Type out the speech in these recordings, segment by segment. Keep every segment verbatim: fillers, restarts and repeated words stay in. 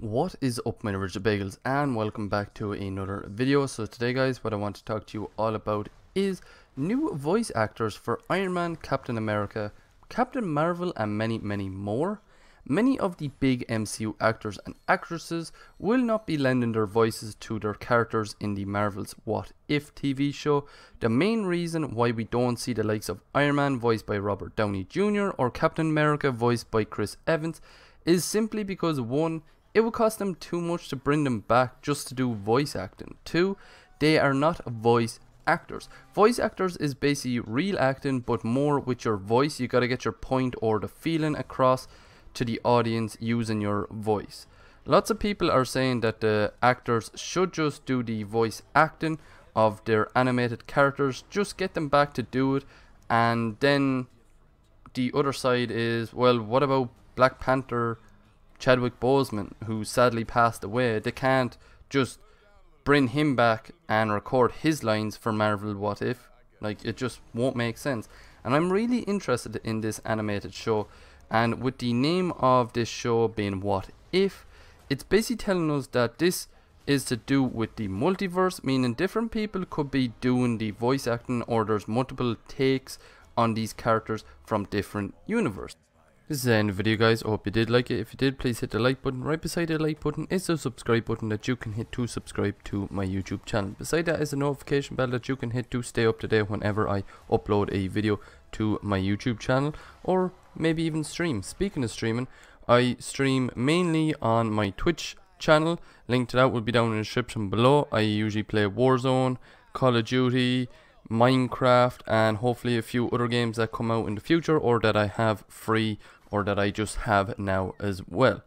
What is up, my original bagels, and welcome back to another video. So today, guys, what I want to talk to you all about is new voice actors for Iron Man, Captain America, Captain Marvel, and many many more. Many of the big M C U actors and actresses will not be lending their voices to their characters in the Marvel's What If T V show. The main reason why we don't see the likes of Iron Man voiced by Robert Downey Junior or Captain America voiced by Chris Evans is simply because, one, it would cost them too much to bring them back just to do voice acting. Two, they are not voice actors. Voice actors is basically real acting, but more with your voice. You got to get your point or the feeling across to the audience using your voice. Lots of people are saying that the actors should just do the voice acting of their animated characters. Just get them back to do it. And then the other side is, well, what about Black Panther, Chadwick Boseman, who sadly passed away? They can't just bring him back and record his lines for Marvel What If. Like, it just won't make sense. And I'm really interested in this animated show, and with the name of this show being What If, it's basically telling us that this is to do with the multiverse, meaning different people could be doing the voice acting, or there's multiple takes on these characters from different universes. This is the end of the video, guys. I hope you did like it. If you did, please hit the like button. Right beside the like button is the subscribe button that you can hit to subscribe to my YouTube channel. Beside that is a notification bell that you can hit to stay up to date whenever I upload a video to my YouTube channel, or maybe even stream. Speaking of streaming, I stream mainly on my Twitch channel. Link to that will be down in the description below. I usually play Warzone, Call of Duty, Minecraft, and hopefully a few other games that come out in the future, or that I have free, or that I just have now as well.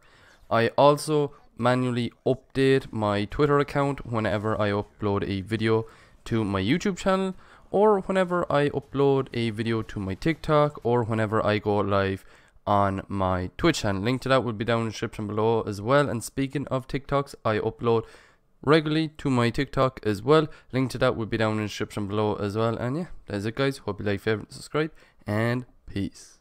I also manually update my Twitter account whenever I upload a video to my YouTube channel, or whenever I upload a video to my TikTok, or whenever I go live on my Twitch channel. Link to that will be down in the description below as well. And speaking of TikToks, I upload regularly to my TikTok as well. Link to that will be down in the description below as well. And yeah, that's it, guys. Hope you like, favorite, subscribe, and peace.